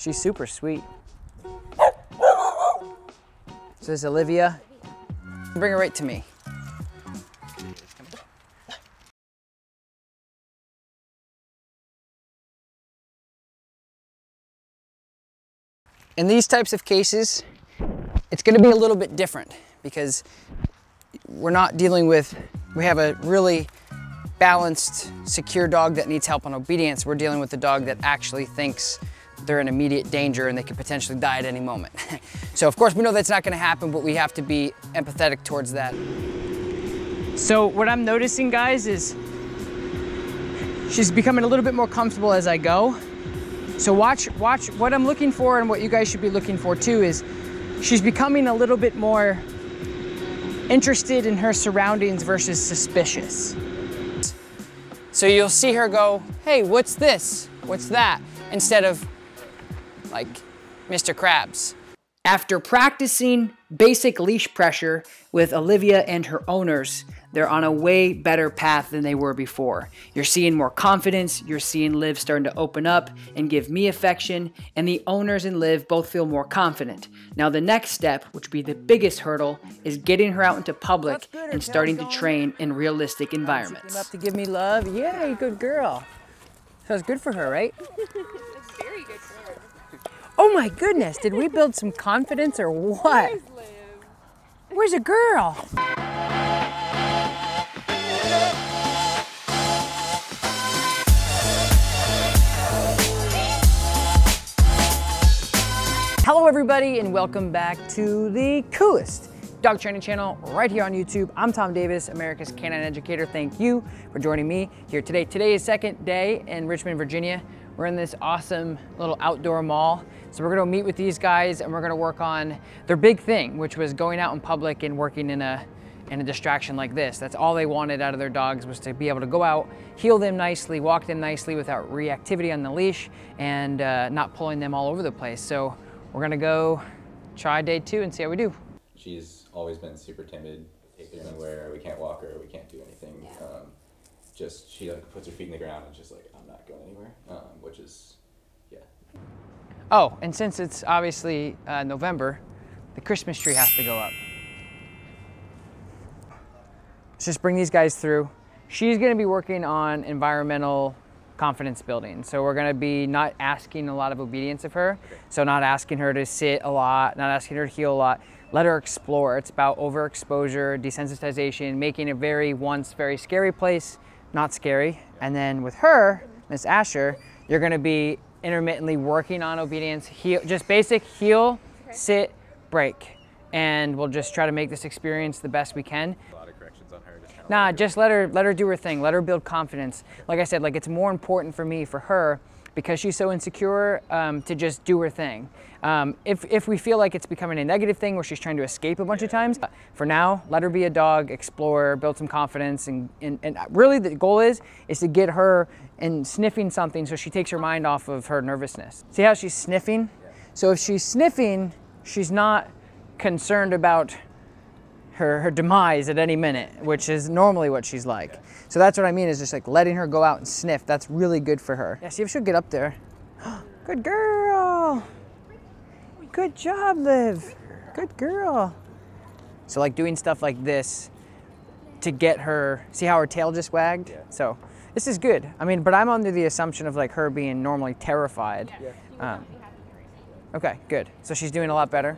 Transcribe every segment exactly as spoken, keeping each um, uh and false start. She's super sweet. So is Olivia. Bring her right to me. In these types of cases, it's going to be a little bit different because we're not dealing with, we have a really balanced, secure dog that needs help on obedience. We're dealing with a dog that actually thinks they're in immediate danger and they could potentially die at any moment. So of course we know that's not going to happen, but we have to be empathetic towards that. So what I'm noticing, guys, is she's becoming a little bit more comfortable as I go. So watch, watch what I'm looking for, and what you guys should be looking for too is she's becoming a little bit more interested in her surroundings versus suspicious. So you'll see her go, hey, what's this? What's that? Instead of like Mister Krabs. After practicing basic leash pressure with Olivia and her owners, they're on a way better path than they were before. You're seeing more confidence, you're seeing Liv starting to open up and give me affection, and the owners and Liv both feel more confident. Now the next step, which would be the biggest hurdle, is getting her out into public and starting to train in realistic environments. She came up to give me love. Yay, good girl. That was good for her, right? That's very good for her. Oh my goodness, did we build some confidence or what? Where's Liv? Where's a girl? Hello everybody and welcome back to the coolest dog training channel right here on YouTube. I'm Tom Davis, America's Canine Educator. Thank you for joining me here today. Today is second day in Richmond, Virginia. We're in this awesome little outdoor mall. So we're gonna meet with these guys and we're gonna work on their big thing, which was going out in public and working in a, in a distraction like this. That's all they wanted out of their dogs, was to be able to go out, heel them nicely, walk them nicely without reactivity on the leash and uh, not pulling them all over the place. So we're gonna go try day two and see how we do. She's always been super timid. Take her anywhere, we can't walk her, we can't do anything. Yeah. Um, just she like puts her feet in the ground and just like, I'm not going anywhere, um, which is, yeah. Oh, and since it's obviously uh, November, the Christmas tree has to go up. Let's just bring these guys through. She's gonna be working on environmental confidence building. So we're gonna be not asking a lot of obedience of her. Okay. So not asking her to sit a lot, not asking her to heel a lot. Let her explore. It's about overexposure, desensitization, making a very once very scary place not scary. Yeah. And then with her, Miss Asher, you're gonna be intermittently working on obedience, heel, just basic heel, okay. Sit, break. And we'll just try to make this experience the best we can. Nah, just let her let her do her thing. Let her build confidence. Like I said, like it's more important for me for her because she's so insecure um, to just do her thing. Um, if if we feel like it's becoming a negative thing where she's trying to escape a bunch yeah. of times, for now, let her be a dog, explore, build some confidence, and and, and really the goal is is to get her and sniffing something so she takes her mind off of her nervousness. See how she's sniffing? Yeah. So if she's sniffing, she's not concerned about Her, her demise at any minute, which is normally what she's like. Okay. So that's what I mean, is just like letting her go out and sniff. That's really good for her. Yeah, see if she'll get up there. Good girl. Good job, Liv. Good girl. So like doing stuff like this to get her, see how her tail just wagged? Yeah. So this is good. I mean, but I'm under the assumption of like her being normally terrified. Yeah. Um, okay, good. So she's doing a lot better?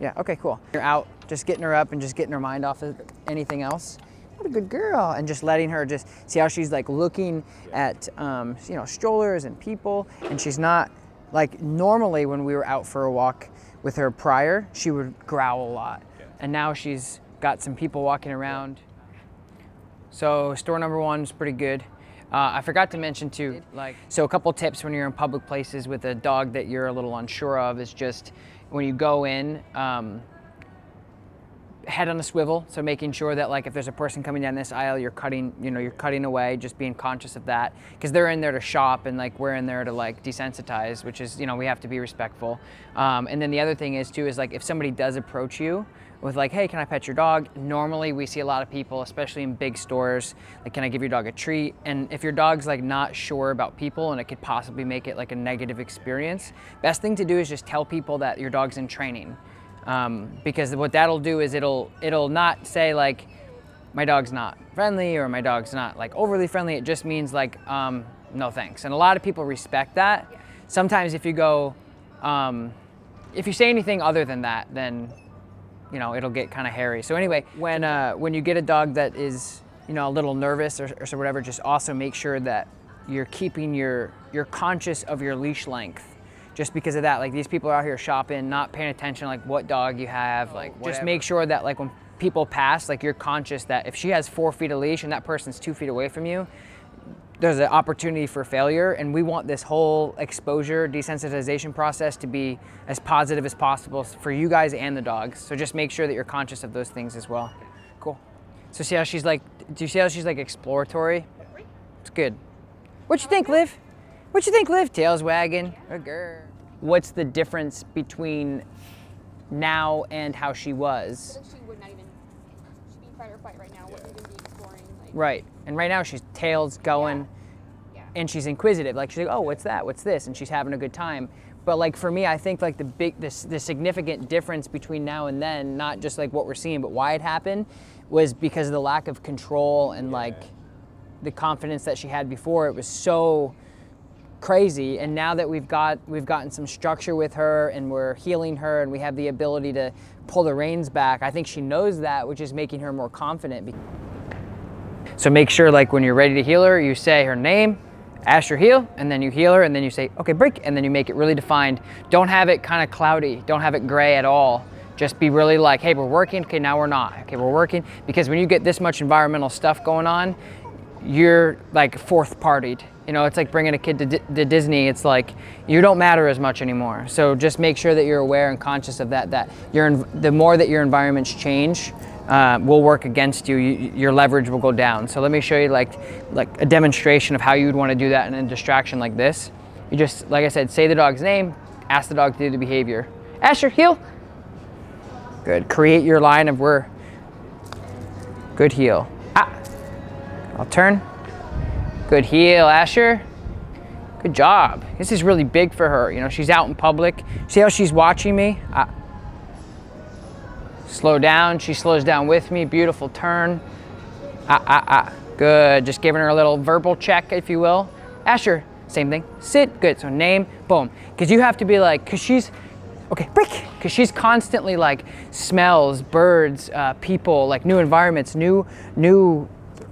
Yeah, okay, cool. You're out, just getting her up and just getting her mind off of anything else. What a good girl. And just letting her just see how she's like looking at, um, you know, strollers and people. And she's not like normally when we were out for a walk with her prior, she would growl a lot. Yeah. And now she's got some people walking around. So store number one is pretty good. Uh, I forgot to mention too, like, so a couple tips when you're in public places with a dog that you're a little unsure of is just when you go in, um, head on a swivel, so making sure that like if there's a person coming down this aisle, you're cutting, you know, you're cutting away, just being conscious of that, because they're in there to shop and like we're in there to like desensitize, which is, you know, we have to be respectful. Um, and then the other thing is too is like if somebody does approach you with like, hey, can I pet your dog? Normally we see a lot of people, especially in big stores, like, can I give your dog a treat? And if your dog's like not sure about people and it could possibly make it like a negative experience, best thing to do is just tell people that your dog's in training. Um, because what that'll do is it'll, it'll not say like, my dog's not friendly or my dog's not like overly friendly. It just means like, um, no thanks. And a lot of people respect that. Yeah. Sometimes if you go, um, if you say anything other than that, then, you know, it'll get kind of hairy. So anyway, when, uh, when you get a dog that is, you know, a little nervous or, or so whatever, just also make sure that you're keeping your, you're conscious of your leash length. Just because of that, like these people are out here shopping, not paying attention, like what dog you have, like whatever. Just make sure that like when people pass, like you're conscious that if she has four feet of leash and that person's two feet away from you, there's an opportunity for failure. And we want this whole exposure desensitization process to be as positive as possible for you guys and the dogs. So just make sure that you're conscious of those things as well. Cool. So see how she's like, do you see how she's like exploratory? It's good. What you think, Liv? What you think, Liv? Tails wagging. Yeah. What's the difference between now and how she was? I think she would not even, she'd be fight or flight right now, wouldn't even be exploring. Like. Right, and right now she's tails going, yeah. Yeah. And she's inquisitive. Like she's like, oh, what's that? What's this? And she's having a good time. But like for me, I think like the big, the, the significant difference between now and then, not just like what we're seeing, but why it happened, was because of the lack of control and yeah. Like the confidence that she had before. It was so crazy, and now that we've got we've gotten some structure with her and we're healing her and we have the ability to pull the reins back, I think she knows that, which is making her more confident. So make sure like when you're ready to heal her, you say her name, ask her heel, and then you heal her, and then you say okay break, and then you make it really defined. Don't have it kind of cloudy, don't have it gray at all. Just be really like, hey, we're working, okay, now we're not, okay, we're working. Because when you get this much environmental stuff going on, you're like fourth partied. You know, it's like bringing a kid to, D to Disney. It's like, you don't matter as much anymore. So just make sure that you're aware and conscious of that, that you're the more that your environments change, uh, will work against you. you, your leverage will go down. So let me show you like, like a demonstration of how you would want to do that in a distraction like this. You just, like I said, say the dog's name, ask the dog to do the behavior. Asher, heel. Good, create your line of where. Good heel. I'll turn. Good heel, Asher. Good job. This is really big for her. You know, she's out in public. See how she's watching me? Ah. Slow down. She slows down with me. Beautiful turn. Ah, ah, ah. Good. Just giving her a little verbal check, if you will. Asher, same thing. Sit. Good. So name, boom. Because you have to be like, because she's, okay, break. Because she's constantly like smells, birds, uh, people, like new environments, new, new,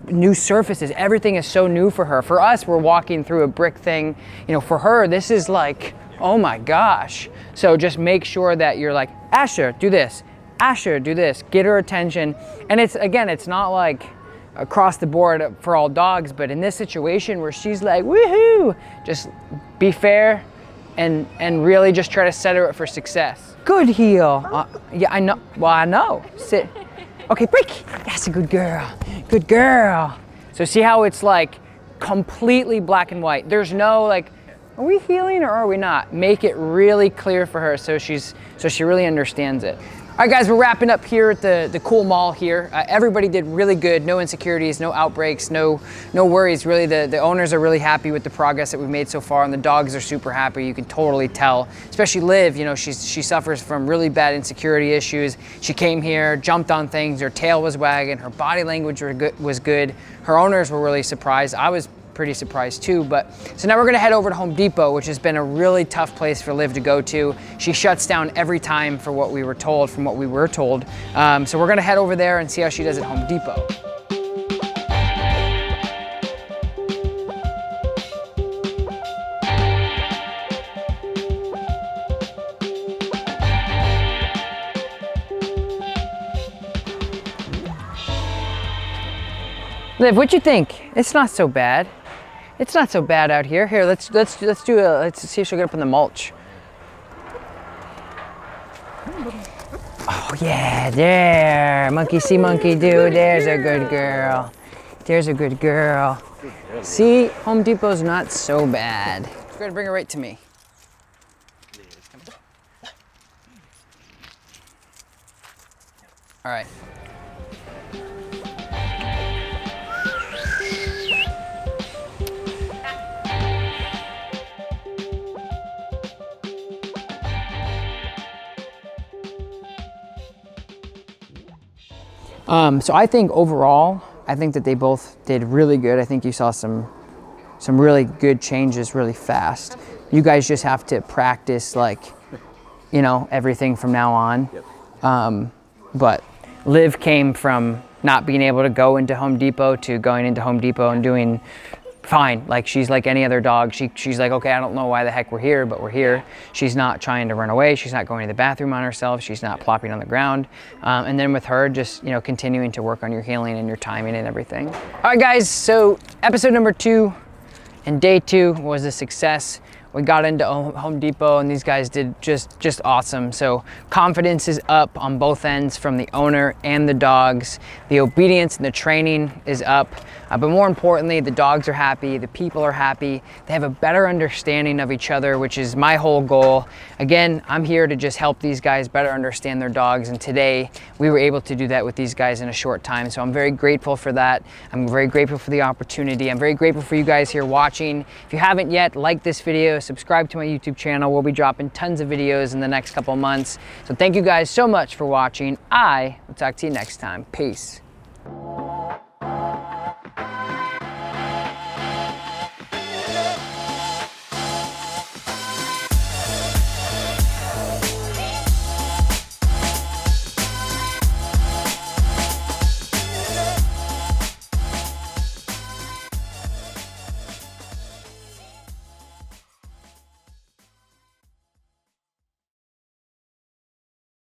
new surfaces. Everything is so new for her. For us, we're walking through a brick thing. You know, for her, this is like, oh my gosh. So just make sure that you're like, Asher, do this. Asher, do this. Get her attention. And it's, again, it's not like across the board for all dogs, but in this situation where she's like, woohoo, just be fair and, and really just try to set her up for success. Good heel. Uh, yeah, I know. Well, I know. Sit. Okay, break. That's a good girl. Good girl. So see how it's like completely black and white. There's no like, are we healing or are we not? Make it really clear for her so she's so she really understands it. All right, guys, we're wrapping up here at the, the cool mall here. Uh, everybody did really good. No insecurities, no outbreaks, no no worries. Really, the, the owners are really happy with the progress that we've made so far, and the dogs are super happy. You can totally tell, especially Liv. You know, she's, she suffers from really bad insecurity issues. She came here, jumped on things. Her tail was wagging. Her body language were good, was good. Her owners were really surprised. I was pretty surprised too, but so now we're gonna head over to Home Depot, which has been a really tough place for Liv to go to. She shuts down every time for what we were told, from what we were told. Um, so we're gonna head over there and see how she does at Home Depot. Liv, what you think? It's not so bad. It's not so bad out here. Here, let's let's let's do a, let's see if she'll get up on the mulch. Oh yeah, there. Monkey see, monkey do. There's a good girl. There's a good girl. See, Home Depot's not so bad. You're gonna bring her right to me. All right. Um, so I think overall, I think that they both did really good. I think you saw some, some really good changes really fast. You guys just have to practice, like, you know, everything from now on. Yep. Um, but Liv came from not being able to go into Home Depot to going into Home Depot and doing fine. Like, she's like any other dog. She, she's like, okay, I don't know why the heck we're here, but we're here. She's not trying to run away. She's not going to the bathroom on herself. She's not plopping on the ground. Um, and then with her, just, you know, continuing to work on your healing and your timing and everything. All right, guys, so episode number two and day two was a success. We got into Home Depot and these guys did just, just awesome. So confidence is up on both ends from the owner and the dogs. The obedience and the training is up. Uh, but more importantly, the dogs are happy, the people are happy. They have a better understanding of each other, which is my whole goal. Again, I'm here to just help these guys better understand their dogs. And today we were able to do that with these guys in a short time. So I'm very grateful for that. I'm very grateful for the opportunity. I'm very grateful for you guys here watching. If you haven't yet, like this video. Subscribe to my YouTube channel. We'll be dropping tons of videos in the next couple of months. So thank you guys so much for watching. I will talk to you next time. Peace.